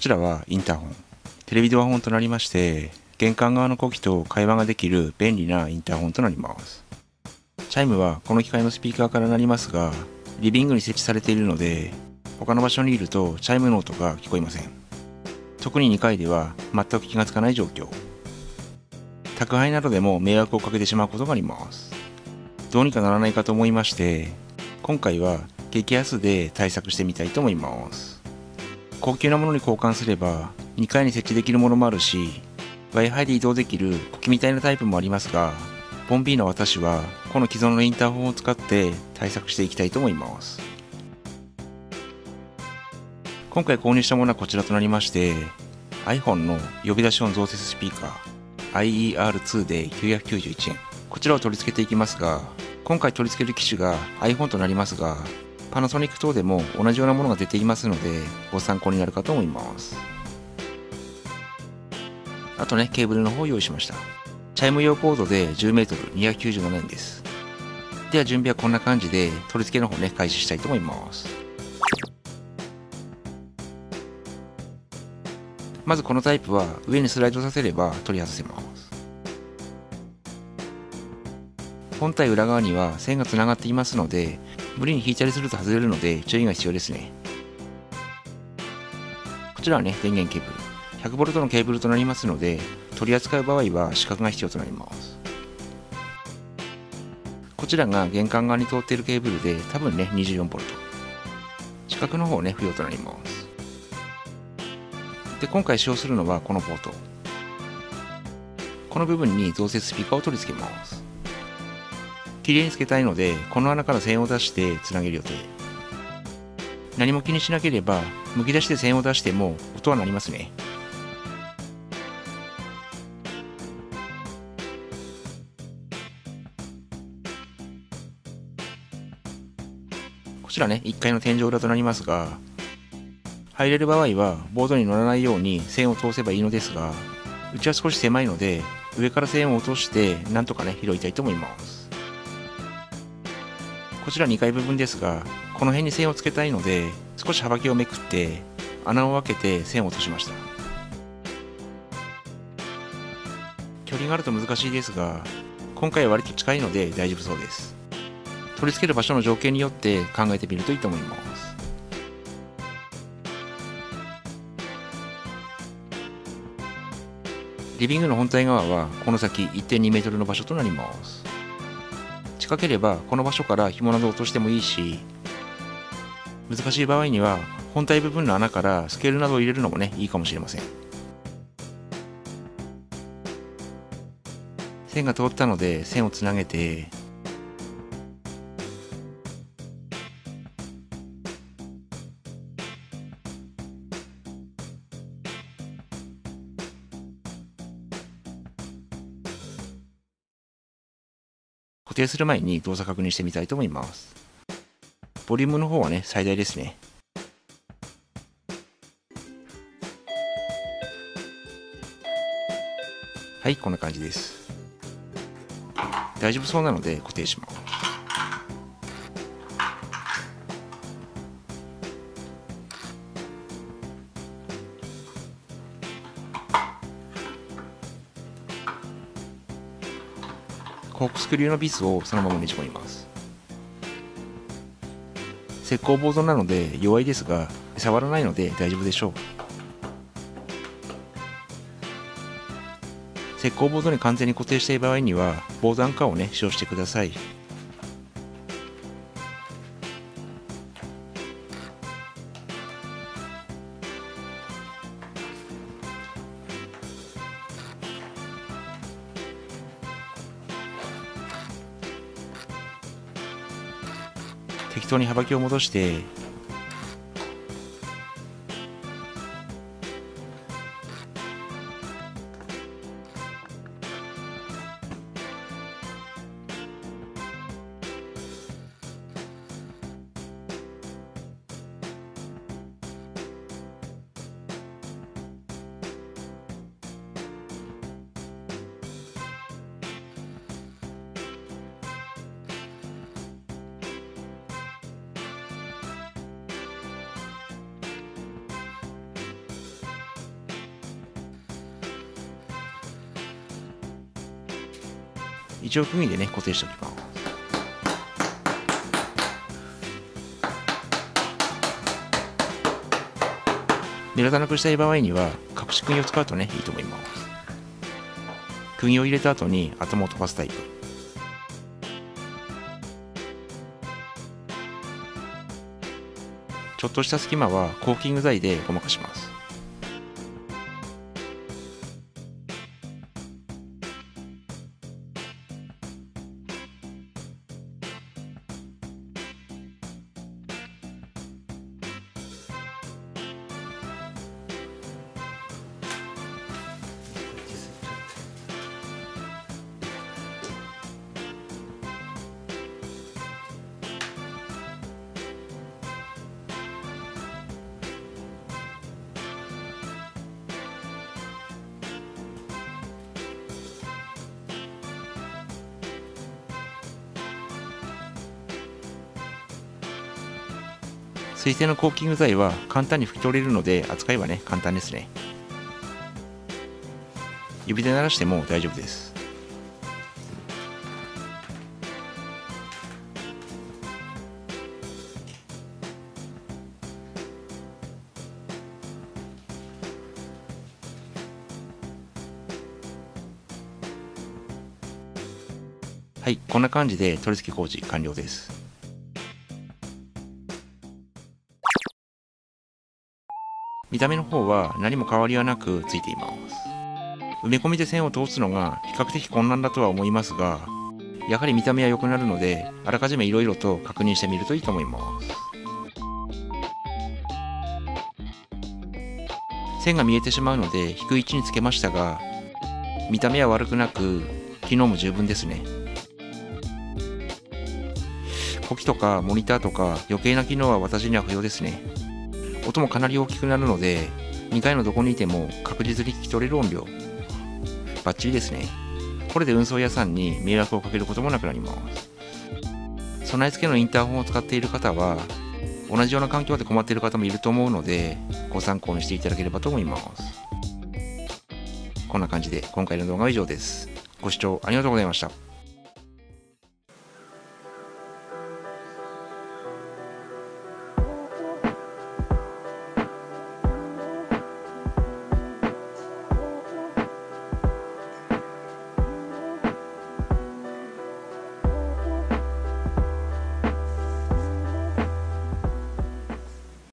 こちらはインターホン、テレビドアホンとなりまして、玄関側の子機と会話ができる便利なインターホンとなります。チャイムはこの機械のスピーカーから鳴りますが、リビングに設置されているので他の場所にいるとチャイムの音が聞こえません。特に2階では全く気がつかない状況。宅配などでも迷惑をかけてしまうことがあります。どうにかならないかと思いまして、今回は激安で対策してみたいと思います。高級なものに交換すれば2階に設置できるものもあるし、 Wi-Fi で移動できるコキみたいなタイプもありますが、ボンビーの私はこの既存のインターホンを使って対策していきたいと思います。今回購入したものはこちらとなりまして、 iPhone の呼び出し音増設スピーカー IER-2 で991円、こちらを取り付けていきますが、今回取り付ける機種が iPhone となりますが、パナソニック等でも同じようなものが出ていますのでご参考になるかと思います。あとね、ケーブルの方を用意しました。チャイム用コードで 10m 297円です。では準備はこんな感じで取り付けの方ね、開始したいと思います。まずこのタイプは上にスライドさせれば取り外せます。本体裏側には線がつながっていますので、無理に引いたりすると外れるので注意が必要ですね。こちらはね、電源ケーブル 100V のケーブルとなりますので、取り扱う場合は死角が必要となります。こちらが玄関側に通っているケーブルで、多分ね 24V、 死角の方ね不要となります。で、今回使用するのはこのポート、この部分に増設スピーカーを取り付けます。きれいにつけたいので、この穴から線を出してつなげる予定。何も気にしなければむき出しで線を出しても音は鳴りますね。こちらね、1階の天井裏となりますが、入れる場合はボードに乗らないように線を通せばいいのですが、うちは少し狭いので上から線を落としてなんとかね拾いたいと思います。こちら2階部分ですが、この辺に線をつけたいので少し幅木をめくって穴を開けて線を落としました。距離があると難しいですが、今回は割と近いので大丈夫そうです。取り付ける場所の条件によって考えてみるといいと思います。リビングの本体側はこの先 1.2m の場所となります。近ければこの場所から紐などを落としてもいいし、難しい場合には本体部分の穴からスケールなどを入れるのもねいいかもしれません。線が通ったので線をつなげて、固定する前に動作確認してみたいと思います。ボリュームの方はね最大ですね。はい、こんな感じです。大丈夫そうなので固定します。コークスクリューのビスをそのままねじ込みます。石膏ボードなので弱いですが触らないので大丈夫でしょう。石膏ボードに完全に固定したい場合にはボードアンカーをね使用してください。適当に幅木を戻して、一応組でね固定しておきます。狙わなくしたい場合には隠し釘を使うとねいいと思います。釘を入れた後に頭を飛ばすタイプ。ちょっとした隙間はコーキング剤でごまかします。水性のコーキング剤は簡単に拭き取れるので扱いはね簡単ですね。指で鳴らしても大丈夫です。はい、こんな感じで取り付け工事完了です。見た目の方は何も変わりはなくついています。埋め込みで線を通すのが比較的困難だとは思いますが、やはり見た目は良くなるのであらかじめいろいろと確認してみるといいと思います。線が見えてしまうので低い位置につけましたが、見た目は悪くなく機能も十分ですね。コキとかモニターとか余計な機能は私には不要ですね。音もかなり大きくなるので、2階のどこにいても確実に聞き取れる音量、バッチリですね。これで運送屋さんに迷惑をかけることもなくなります。備え付けのインターホンを使っている方は同じような環境で困っている方もいると思うので、ご参考にしていただければと思います。こんな感じで今回の動画は以上です。ご視聴ありがとうございました。